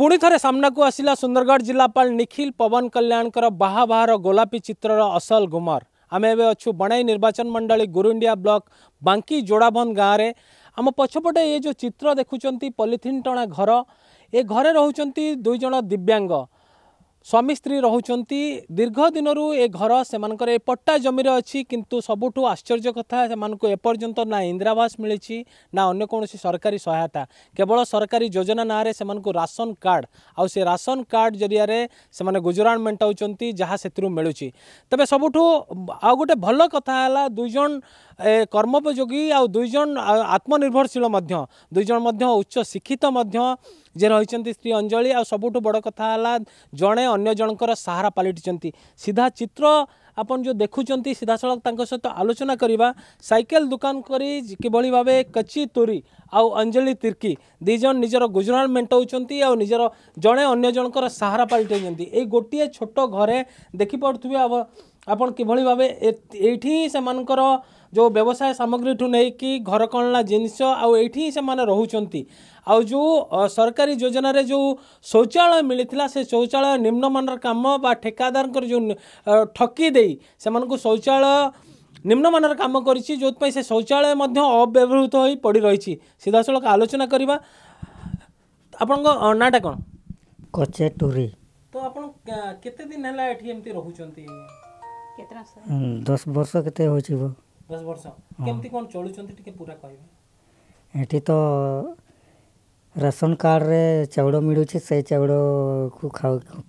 पुणी थे सामनाकू आसला सुंदरगढ़ जिलापाल निखिल पवन कल्याणकर बाहाबाहार गोलापी चित्रर असल गुमर। आम एवं अच्छू बणाई निर्वाचन मंडली गुरुंडिया ब्लॉक बांकी जोड़ाबंद गाँव में आम पछपटे ये जो चित्र देखुं पॉलीथिन टणा घर, ये घरे रोचंती दुईज दिव्यांग स्वामी स्त्री रोचंती दीर्घ दिन ये घर से पट्टा जमीर अच्छी किंतु सबुठू आश्चर्य कथा से एपर्यंत ना इंदिरा आवास मिली ना अन्य कौन सरकारी सहायता, केवल सरकारी योजना ना रे को राशन कार्ड आउ से राशन कार्ड जरिया से गुजराण मेटाऊँच जहाँ से मिलूँ। तेज सबुठू आ गोटे भल कथा है दुईज कर्मोपयोगी आ दुईज आत्मनिर्भरशील दुईज उच्च शिक्षित जे रही स्त्री अंजलि आ सबुठ बड़ कथा है जड़े अगर जनकर सहारा पलटिंट। सीधा चित्र आपन जो देखुं सीधा सड़क सहित आलोचना करवा साइकेल दुकान करी किभली भाव कच्ची तोरी आउ अंजलि तिर्की दीज निजर गुजराण मेटाऊँच आ निजर जड़े अगर जनकर सहारा पलटिंट। गोटे छोट घरे देखिपे अब आपन किभली भाव ये से जो व्यवसाय सामग्री ठू नहीं कि घर कणला जिनस आई से रोचंती आउ जो सरकारी योजना रे जो शौचालय मिलता से शौचालय निम्नमान काम बा ठेकेदार जो ठकी दे से शौचालय निम्नमान काम करी जो से शौचालय अव्यवहृत हो पड़ रही। सीधा सड़क आलोचना करवा आपण नाटा कौन कचे टूरी तो आप केते दिन है रोचंती 10 वर्ष केते हो 10 वर्ष केमती कोन चलुचंती टिके पूरा कहबे। एठी तो राशन कार्ड रे चावड़ मिलुची से चावड़ को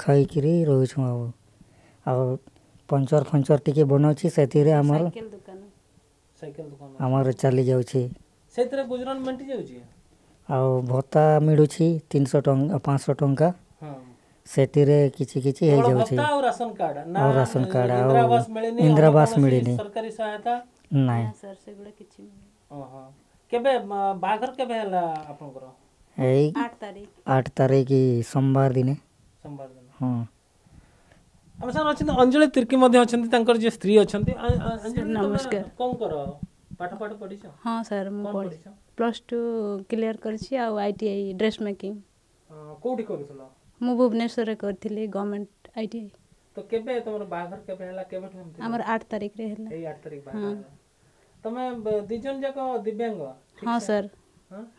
खाई करी रोछु आ पंचर फंचर टिके बनौची सेती रे हमर साइकिल दुकान हमर चली जाउची सेती रे गुजरान मंटी जाउची आ भत्ता मिलुची 300 टंका 500 टंका हां सेती रे किछि किछि हे जाउची भत्ता और राशन कार्ड ना और राशन कार्ड इंदिरा आवास मिलेनी सरकारी सहायता नहीं सर से गुडा किछि ओहो केबे बाघर केबे हला आपन कर एई 8 तारीख की सोमवार दिन हां हम सर अछन अंजलि तिर्की मध्ये अछन तांकर जे स्त्री अछन अंजलि नमस्कार कोन कर पाठ पढी छ हां सर मु पढी छ +2 क्लियर करछि आ आईटीआई ड्रेस मेकिंग कोठी करथला मु भुवनेश्वर रे करथिले गवर्नमेंट आईटीआई तो केबे तमर बाघर केबे हला केबे हम हमर 8 तारीख रे हला एई 8 तारीख बाघर तमे दिजन जको दिव्यांग हां सर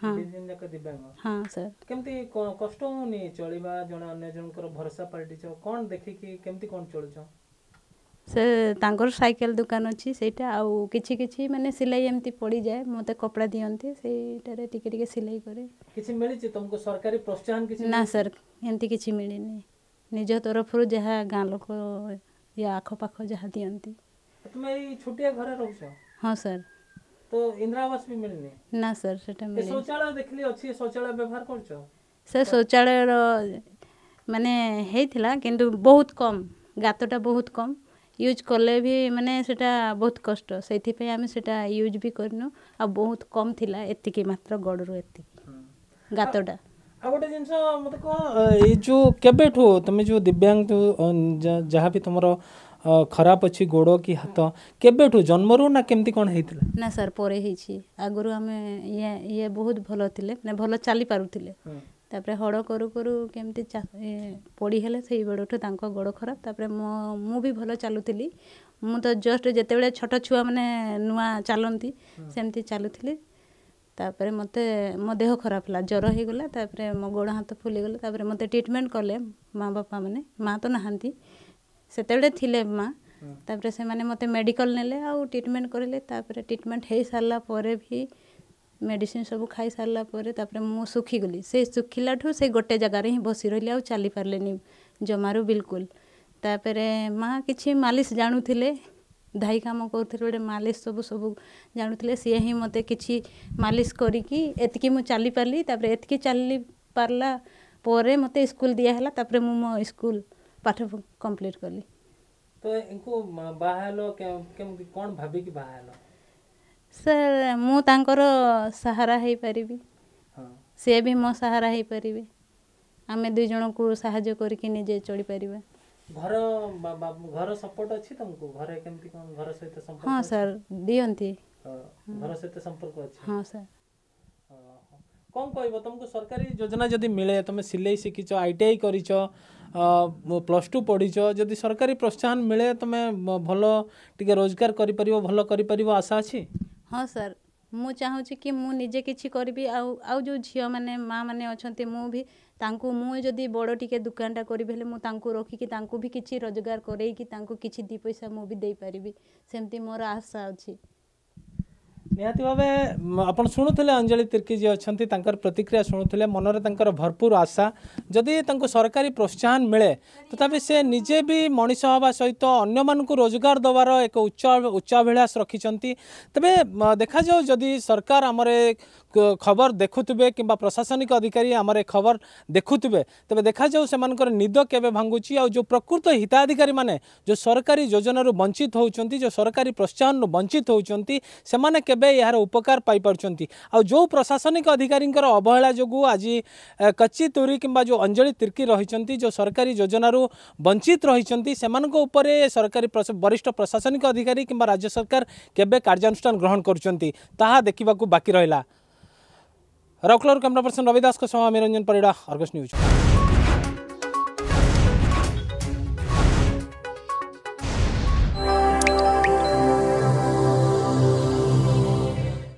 हां दिजन जको दिव्यांग हां सर केमती कष्ट होनी चलीबा जण अन्य जनकर भरोसा पार्टी छ कोन देखि कि केमती कोन चल छ से तांकर साइकिल दुकान अछि सेटा आ किछि किछि माने सिलाई एमती पड़ी जाय मते कपड़ा दियंती सेटा रे टिके टिके सिलाई करे किछि मिलि छ तुमको सरकारी प्रोत्साहन किछि ना सर एमती किछि मिलिनी निज तरफ रु जहा गां लोक या आखो पाखो जहा दियंती तुमे ई छोटिया घरे रहू छ हां सर तो इंदिरा आवास भी मिलने ना सर सेटा मिले शौचालय देखली अछि शौचालय व्यवहार करछो से शौचालय माने हेथिला किंतु बहुत कम गातोटा बहुत कम यूज करले भी माने सेटा बहुत कष्ट सेथि पे हम सेटा यूज भी करनु आ बहुत कम थिला एतिकी मात्र गडरो एतिकी गातोटा आ गोटे जिनस मते को ए जो केबेठो तमे जो दिव्यांग जहा भी तुमरो खराब अच्छी गोड़ो की हाथ केबेठू जन्मरू ना केमती कोन हेतिला ना सर पोरे हेछि आगुरु हमें ये बहुत भलो थिले ने भलो चाली पारुथिले तापरे हड़ करू करू केमती पड़ी हेले सेई बड़ोठो तांको गोड़ खराब तापरे मु भी भलो चालुथिली मु तो जस्ट जते बेले छोटो छुआ माने नुवा चालंती सेमती चालुथिली तापरे मते मो देह खराब हला जरो हे गला तापरे मो गोड़ हाथ फुली गला तापरे मते ट्रीटमेंट करले मां बापा माने मां तो नहांती सेतेबेले थिले माँ तापरे से माने मते मेडिकल नेले आउ ट्रीटमेंट करले तापरे ट्रीटमेंट हे सारला परे भी मेडिसिन सब खाई सारला परे तापरे मु सुखी गली से सुखिला ठो से गोटे जगह रे ही बसी रहले आउ चाली पारलेनी जमारू बिल्कुल तापरे माँ किछि मालिश जानु थिले धाई काम करथिले बडे मालिश सब जानु थिले से ही मते किछि मालिश करिकि एतकी मु चाली पारली तापरे एतकी चाली पारला परे मते स्कूल दिया हला तापरे मु मो स्कूल पाठ कंप्लीट करली तो इनको बाहालो केम कोन भाबी की बाहालो सर मु तांकर सहारा हे परिबी हां से भी मो सहारा हे परिबे आमे दुई जन को सहायता करके निजे चली परिबा घर सपोर्ट अछि तुमको घरे केमती कोन घर सहित संपर्क हां सर दियंती घर सहित संपर्क अछि हां सर कौन कह तुमको सरकारी योजना जदि मिले तुम सिलई शिखिच आईटीआई करिच प्लस टू पढ़ी जदि सरकारी प्रोत्साहन मिले तुम भल टे रोजगार कर आशा अच्छी। हाँ सर मु चाहूँगी कि मुझे किसी करी आउ जो झील मैंने माँ मैंने अच्छा मुझे मुझे बड़ टे दुकानटा करें मुझे रखिकी भी किसी रोजगार करई दी पैसा मुझे दे पारि सेमती मोर आशा अच्छी। निहाती भावे आपण शुणुले अंजलि तिर्की जी अच्छा प्रतिक्रिया शुणुले मनरे तंकर भरपूर आशा जदि तंको सरकारी प्रोत्साहन मिले तथापि से निजे भी मनीष हवा सहित अन्य मानू रोजगार दवार एक उच्चाभिलाष रखिंट। तबे देखा जाऊ जदि सरकार आमर खबर देखुवे कि प्रशासनिक अधिकारी आमर खबर देखुवे तेज देखा जाऊ से निद के भांगुची आ जो प्रकृत हिताधिकारी मैंने जो सरकारी योजन वंचित होती जो सरकारी प्रोत्साहन वंचित होती से यार उपकार पाई पारछंती आ जो प्रशासनिक अधिकारी अवहेला जो आज कच्ची तोरी किंबा जो अंजलि तिर्की रही जो सरकारी योजना वंचित रही सरकारी वरिष्ठ प्रशासनिक अधिकारी किंबा राज्य सरकार केबे कार्यानुष्ठान ग्रहण करुचंती ताहा देखिबा को बाकी रहिला। रौकलर कैमरा पर्सन रवि दास को सह निरंजन परिडा, आर्गस न्यूज।